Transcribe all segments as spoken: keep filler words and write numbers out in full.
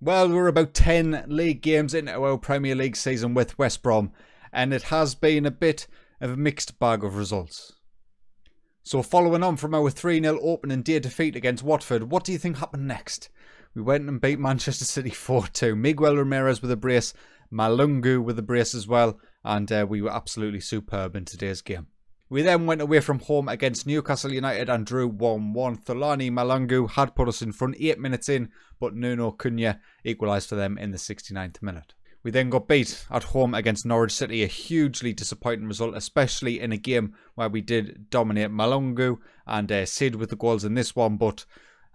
Well, we're about ten league games into our Premier League season with West Brom, and it has been a bit of a mixed bag of results. So following on from our three nil opening day defeat against Watford, what do you think happened next? We went and beat Manchester City four two. Miguel Ramirez with a brace, Malungu with a brace as well, and uh, we were absolutely superb in today's game. We then went away from home against Newcastle United and drew one one. Thulani Malungu had put us in front eight minutes in, but Nuno Kunya equalised for them in the sixty-ninth minute. We then got beat at home against Norwich City, a hugely disappointing result, especially in a game where we did dominate. Malungu and uh, Sid with the goals in this one, but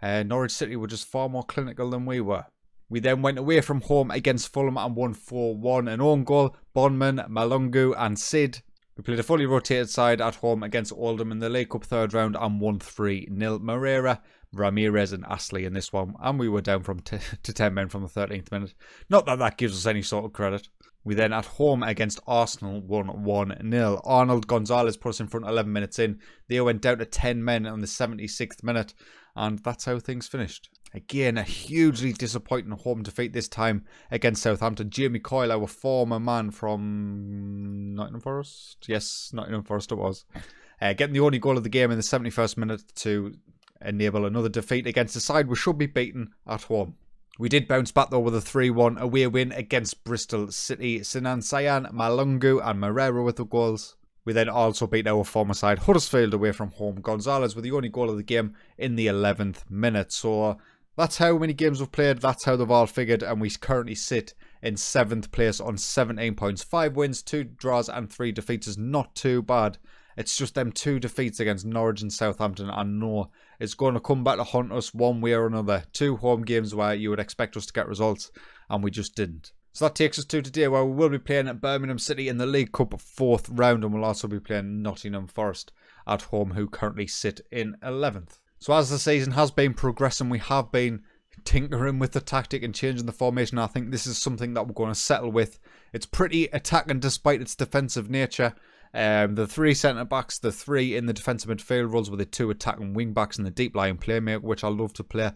uh, Norwich City were just far more clinical than we were. We then went away from home against Fulham and won four one, an own goal, Bonman, Malungu and Sid. We played a fully rotated side at home against Oldham in the League Cup third round and won three nil. Moreira, Ramirez and Astley in this one, and we were down from t to ten men from the thirteenth minute. Not that that gives us any sort of credit. We then at home against Arsenal won one nil. Arnold Gonzalez put us in front eleven minutes in. They went down to ten men on the seventy-sixth minute, and that's how things finished. Again, a hugely disappointing home defeat this time against Southampton. Jamie Coyle, our former man from Nottingham Forest? Yes, Nottingham Forest it was. Uh, getting the only goal of the game in the seventy-first minute to enable another defeat against a side we should be beaten at home. We did bounce back though with a three one away win against Bristol City. Sinan Sayan, Malungu and Moreira with the goals. We then also beat our former side Huddersfield away from home. Gonzalez with the only goal of the game in the eleventh minute. So that's how many games we've played, that's how they've all figured, and we currently sit in seventh place on seventeen points. five wins, two draws and three defeats is not too bad. It's just them two defeats against Norwich and Southampton, I know it's going to come back to haunt us one way or another. Two home games where you would expect us to get results, and we just didn't. So that takes us to today, where we will be playing at Birmingham City in the League Cup fourth round, and we'll also be playing Nottingham Forest at home, who currently sit in eleventh. So as the season has been progressing, we have been tinkering with the tactic and changing the formation. I think this is something that we're going to settle with. It's pretty attacking despite its defensive nature. Um, the three centre-backs, the three in the defensive midfield roles with the two attacking wing-backs and the deep-lying playmaker, which I love to play.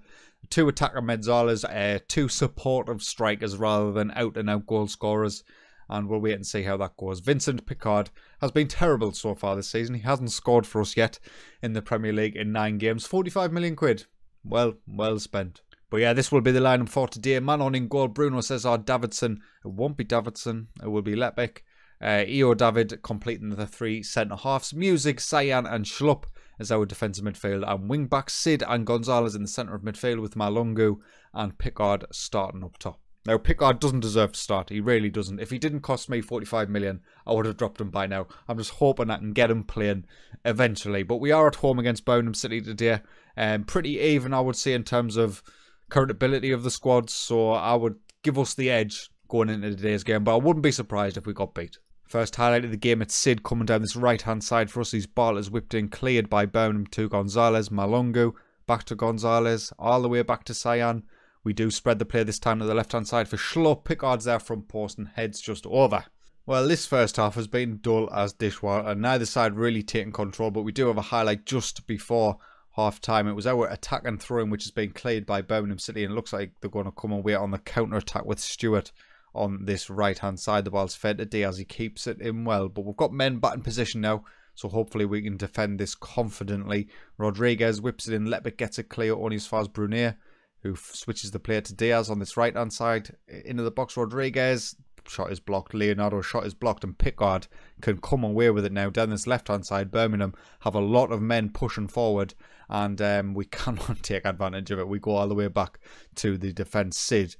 Two attacking mezzalas, uh, two supportive strikers rather than out-and-out goal scorers. And we'll wait and see how that goes. Vincent Pickard has been terrible so far this season. He hasn't scored for us yet in the Premier League in nine games. forty-five million quid. Well, well spent. But yeah, this will be the lineup for today. Man on in goal, Bruno Cesar Davidson. It won't be Davidson. It will be Lepic. Uh, E O David completing the three centre-halves. Musig, Sayan and Schlupp as our defensive midfield. And wing-backs Sid and Gonzalez in the centre of midfield with Malungu and Pickard starting up top. Now, Pickard doesn't deserve to start. He really doesn't. If he didn't cost me forty-five million, I would have dropped him by now. I'm just hoping I can get him playing eventually. But we are at home against Birmingham City today. Um, pretty even, I would say, in terms of current ability of the squad. So I would give us the edge going into today's game. But I wouldn't be surprised if we got beat. First highlight of the game, it's Sid coming down this right-hand side for us. His ball is whipped in, cleared by Birmingham to Gonzalez. Malungu, back to Gonzalez, all the way back to Sayan. We do spread the play this time to the left-hand side for Schlupp. Pickard's there from post and heads just over. Well, this first half has been dull as dishwater. Neither side really taking control, but we do have a highlight just before half-time. It was our attack and throwing, which has been cleared by Birmingham City, and it looks like they're going to come away on the counter-attack with Stewart on this right-hand side. The ball's fed to Diaz. He keeps it in well, but we've got men back in position now, so hopefully we can defend this confidently. Rodriguez whips it in. Lepic gets it clear only as far as Brunier, who switches the player to Diaz on this right-hand side. Into the box, Rodriguez. Shot is blocked. Leonardo's shot is blocked, and Pickard can come away with it now. Down this left-hand side, Birmingham have a lot of men pushing forward, and um, we cannot take advantage of it. We go all the way back to the defence. Sid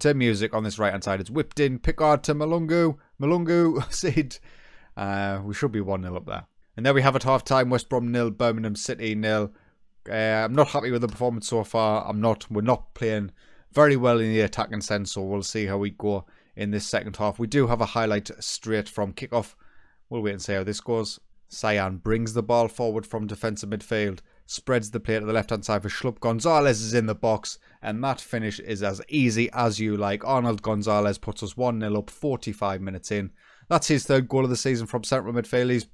to Music on this right-hand side. It's whipped in. Pickard to Malungu. Malungu, Sid. Uh, we should be one nil up there. And there we have it, half-time. West Brom nil, Birmingham City nil. Uh, I'm not happy with the performance so far. I'm not. We're not playing very well in the attacking sense, so we'll see how we go in this second half. We do have a highlight straight from kickoff. We'll wait and see how this goes. Sayan brings the ball forward from defensive midfield. Spreads the play to the left-hand side for Schlupp. Gonzalez is in the box, and that finish is as easy as you like. Arnold Gonzalez puts us one nil up forty-five minutes in. That's his third goal of the season from central midfield. He's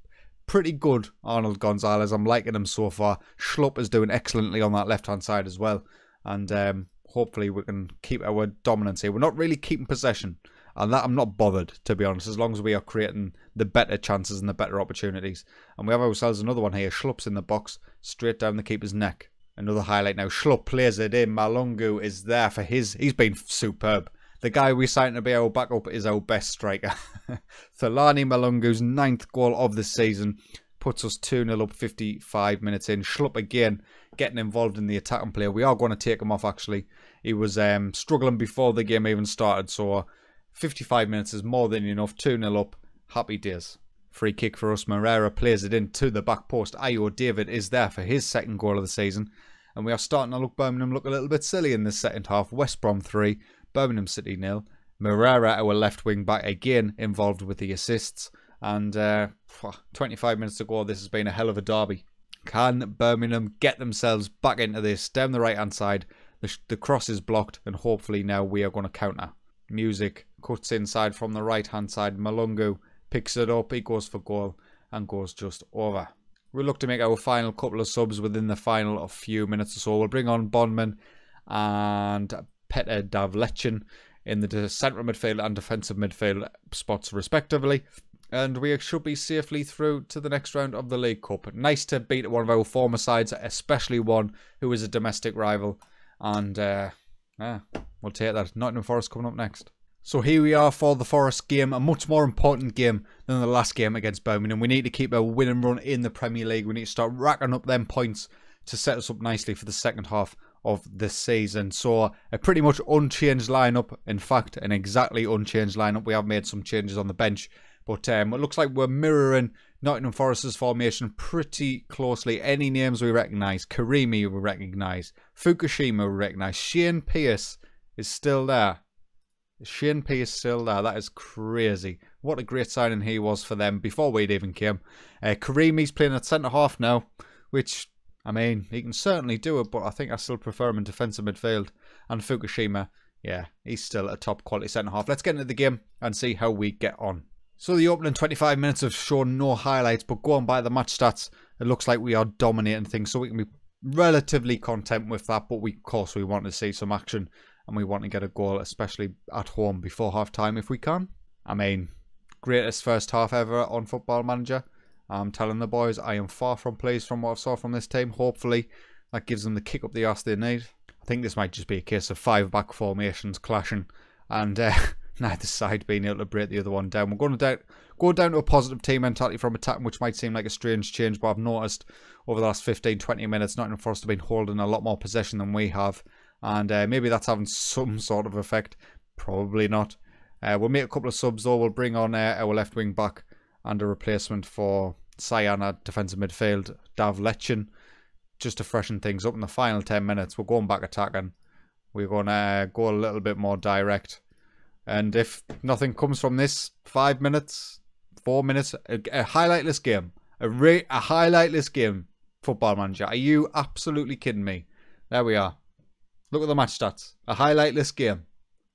pretty good, Arnold Gonzalez. I'm liking him so far. Schlupp is doing excellently on that left-hand side as well. And um, hopefully we can keep our dominance here. We're not really keeping possession, and that I'm not bothered, to be honest, as long as we are creating the better chances and the better opportunities. And we have ourselves another one here. Schlupp's in the box, straight down the keeper's neck. Another highlight now. Schlupp plays it in. Malungu is there for his... He's been superb. The guy we signed to be our backup is our best striker. Thulani Malungu's ninth goal of the season puts us two nil up fifty-five minutes in. Schlupp again getting involved in the attacking play. We are going to take him off, actually. He was um, struggling before the game even started, so fifty-five minutes is more than enough. two nil up. Happy days. Free kick for us. Moreira plays it in to the back post. E O David is there for his second goal of the season. And we are starting to look Birmingham look a little bit silly in this second half. West Brom three, Birmingham City nil. Moreira, our left wing back, again involved with the assists. And uh, twenty-five minutes to go. This has been a hell of a derby. Can Birmingham get themselves back into this? Down the right hand side. The, the cross is blocked, and hopefully now we are going to counter. Musig cuts inside from the right hand side. Malungu picks it up. He goes for goal and goes just over. We'll look to make our final couple of subs within the final of few minutes or so. We'll bring on Bondman and Peter Dav Lechen in the central midfield and defensive midfield spots respectively. And we should be safely through to the next round of the League Cup. Nice to beat one of our former sides, especially one who is a domestic rival. And uh, yeah, we'll take that. Nottingham Forest coming up next. So here we are for the Forest game, a much more important game than the last game against Birmingham. We need to keep a win and run in the Premier League. We need to start racking up them points to set us up nicely for the second half of the season. So a pretty much unchanged lineup. In fact, an exactly unchanged lineup. We have made some changes on the bench. But um, it looks like we're mirroring Nottingham Forest's formation pretty closely. Any names we recognise. Karimi we recognise. Fukushima we recognise. Shane Pierce is still there. Shane Pierce still there. That is crazy. What a great signing he was for them before we'd even came. Uh, Karimi's playing at centre-half now. Which, I mean, he can certainly do it. But I think I still prefer him in defensive midfield. And Fukushima, yeah, he's still a top-quality centre-half. Let's get into the game and see how we get on. So the opening twenty-five minutes have shown no highlights, but going by the match stats, it looks like we are dominating things, so we can be relatively content with that, but we, of course we want to see some action, and we want to get a goal, especially at home before half-time if we can. I mean, greatest first half ever on Football Manager. I'm telling the boys, I am far from pleased from what I saw from this team. Hopefully, that gives them the kick up the arse they need. I think this might just be a case of five-back formations clashing, and... Uh, neither side being able to break the other one down. We're going to down, go down to a positive team mentality from attacking, which might seem like a strange change, but I've noticed over the last fifteen to twenty minutes, Nottingham Forest have been holding a lot more possession than we have, and uh, maybe that's having some sort of effect. Probably not. Uh, we'll make a couple of subs though. We'll bring on uh, our left wing back and a replacement for Sayan at defensive midfield, Dav Lechen, just to freshen things up. In the final ten minutes, we're going back attacking. We're going to go a little bit more direct. And if nothing comes from this, five minutes, four minutes, a, a highlightless game. A, re a highlightless game, Football Manager. Are you absolutely kidding me? There we are. Look at the match stats. A highlightless game.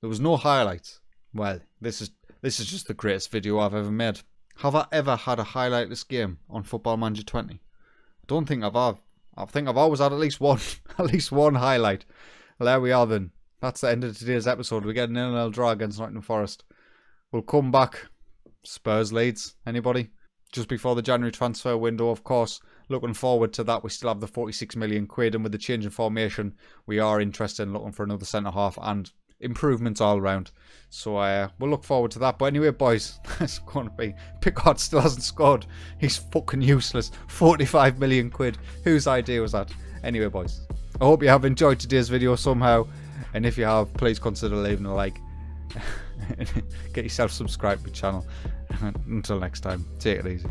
There was no highlights. Well, this is this is just the greatest video I've ever made. Have I ever had a highlightless game on Football Manager twenty? I don't think I've had. I think I've always had at least one, at least one highlight. Well, there we are then. That's the end of today's episode. We get an nil nil draw against Nottingham Forest. We'll come back. Spurs leads. Anybody? Just before the January transfer window, of course. Looking forward to that. We still have the forty-six million quid. And with the change in formation, we are interested in looking for another centre-half and improvements all round. So uh, we'll look forward to that. But anyway, boys, that's going to be... Pickard still hasn't scored. He's fucking useless. forty-five million quid. Whose idea was that? Anyway, boys, I hope you have enjoyed today's video somehow. And if you have, please consider leaving a like. Get yourself subscribed to the channel. Until next time, take it easy.